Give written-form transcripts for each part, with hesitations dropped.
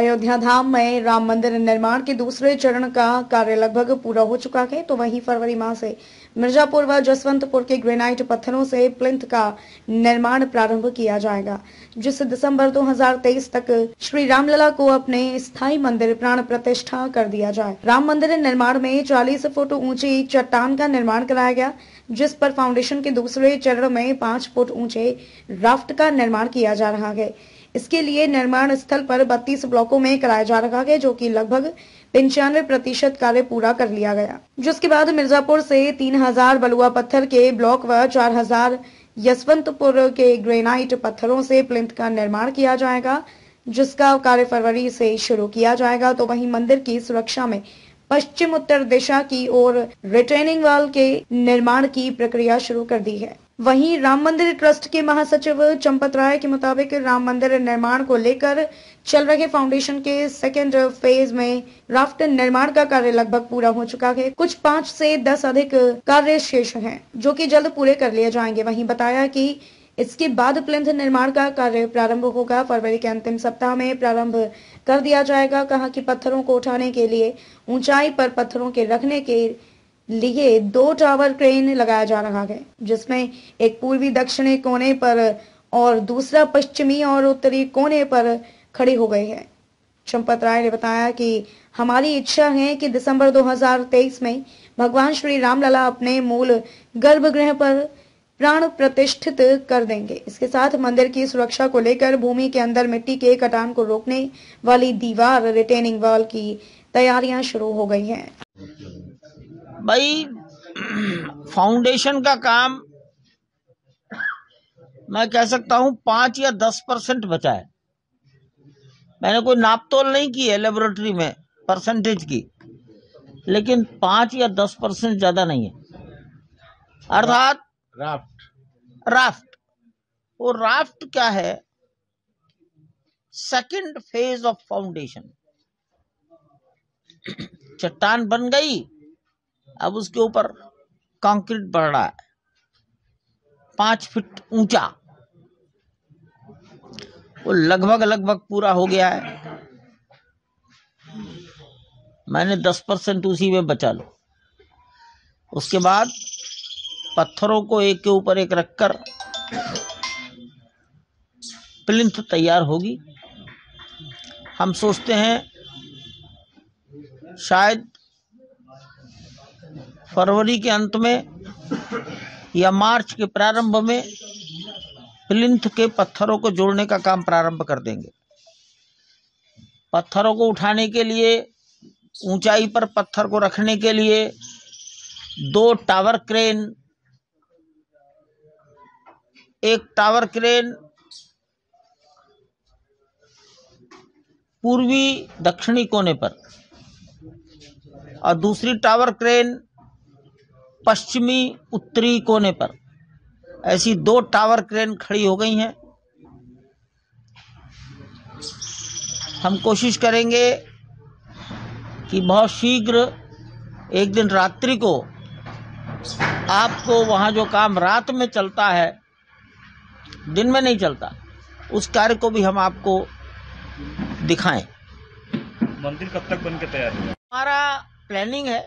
अयोध्या धाम में राम मंदिर निर्माण के दूसरे चरण का कार्य लगभग पूरा हो चुका है, तो वहीं फरवरी माह से मिर्जापुर व जसवंतपुर के ग्रेनाइट पत्थरों से प्लिंथ का निर्माण प्रारंभ किया जाएगा, जिससे दिसंबर 2023 तक श्री रामलला को अपने स्थायी मंदिर प्राण प्रतिष्ठा कर दिया जाए। राम मंदिर निर्माण में 40 फुट ऊंची चट्टान का निर्माण कराया गया, जिस पर फाउंडेशन के दूसरे चरण में 5 फुट ऊंचे राफ्ट का निर्माण किया जा रहा है। इसके लिए निर्माण स्थल पर 32 ब्लॉकों में कराया जा रहा है, जो कि लगभग 95% कार्य पूरा कर लिया गया, जिसके बाद मिर्जापुर से 3000 बलुआ पत्थर के ब्लॉक व 4000 यशवंतपुर के ग्रेनाइट पत्थरों से प्लिंथ का निर्माण किया जाएगा, जिसका कार्य फरवरी से शुरू किया जाएगा। तो वहीं मंदिर की सुरक्षा में पश्चिम उत्तर दिशा की ओर रिटेनिंग वॉल के निर्माण की प्रक्रिया शुरू कर दी है। वहीं राम मंदिर ट्रस्ट के महासचिव चंपत राय के मुताबिक राम मंदिर निर्माण को लेकर चल रहे फाउंडेशन के सेकेंड फेज में राफ्ट निर्माण का कार्य लगभग पूरा हो चुका है। कुछ 5 से 10 अधिक कार्य शेष हैं, जो कि जल्द पूरे कर लिए जाएंगे। वहीं बताया कि इसके बाद प्लिंथ निर्माण का कार्य प्रारंभ होगा, फरवरी के अंतिम सप्ताह में प्रारंभ कर दिया जाएगा। कहा कि पत्थरों को उठाने के लिए ऊंचाई पर पत्थरों के रखने के लिए 2 टावर क्रेन लगाया जा रहा है, जिसमें एक पूर्वी दक्षिणी कोने पर और दूसरा पश्चिमी और उत्तरी कोने पर खड़े हो गए हैं। चंपत राय ने बताया कि हमारी इच्छा है कि दिसंबर 2023 में भगवान श्री रामलला अपने मूल गर्भगृह पर प्राण प्रतिष्ठित कर देंगे। इसके साथ मंदिर की सुरक्षा को लेकर भूमि के अंदर मिट्टी के कटान को रोकने वाली दीवार रिटेनिंग वॉल की तैयारियां शुरू हो गई हैं। भाई फाउंडेशन का काम मैं कह सकता हूं 5 या 10% बचा है। मैंने कोई नापतोल नहीं की है लेबोरेटरी में परसेंटेज की, लेकिन 5 या 10% ज्यादा नहीं है। अर्थात राफ्ट वो राफ्ट क्या है, सेकंड फेज ऑफ फाउंडेशन। चट्टान बन गई, अब उसके ऊपर कंक्रीट बढ़ रहा है 5 फीट ऊंचा। वो लगभग पूरा हो गया है। मैंने 10% उसी में बचा लो। उसके बाद पत्थरों को एक के ऊपर एक रखकर प्लिंथ तैयार होगी। हम सोचते हैं शायद फरवरी के अंत में या मार्च के प्रारंभ में प्लिंथ के पत्थरों को जोड़ने का काम प्रारंभ कर देंगे। पत्थरों को उठाने के लिए, ऊंचाई पर पत्थर को रखने के लिए 2 टावर क्रेन, 1 टावर क्रेन पूर्वी दक्षिणी कोने पर और दूसरी टावर क्रेन पश्चिमी उत्तरी कोने पर, ऐसी 2 टावर क्रेन खड़ी हो गई हैं। हम कोशिश करेंगे कि बहुत शीघ्र एक दिन रात्रि को आपको वहाँ जो काम रात में चलता है, दिन में नहीं चलता, उस कार्य को भी हम आपको दिखाएं। मंदिर कब तक बनकर तैयार है? हमारा प्लानिंग है,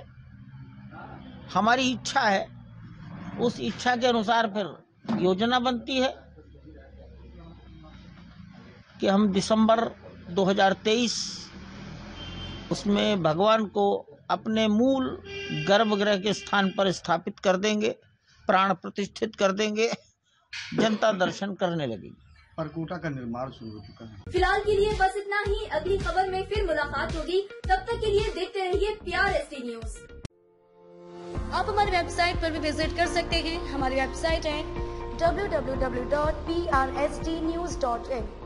हमारी इच्छा है, उस इच्छा के अनुसार फिर योजना बनती है कि हम दिसंबर 2023 उसमें भगवान को अपने मूल गर्भगृह के स्थान पर स्थापित कर देंगे, प्राण प्रतिष्ठित कर देंगे, जनता दर्शन करने लगेगी। परकोटा का निर्माण शुरू हो चुका है। फिलहाल के लिए बस इतना ही, अगली खबर में फिर मुलाकात होगी। तब तक के लिए देखते रहिए PRSD न्यूज। आप हमारी वेबसाइट पर भी विजिट कर सकते हैं। हमारी वेबसाइट है www.prsdnews.in।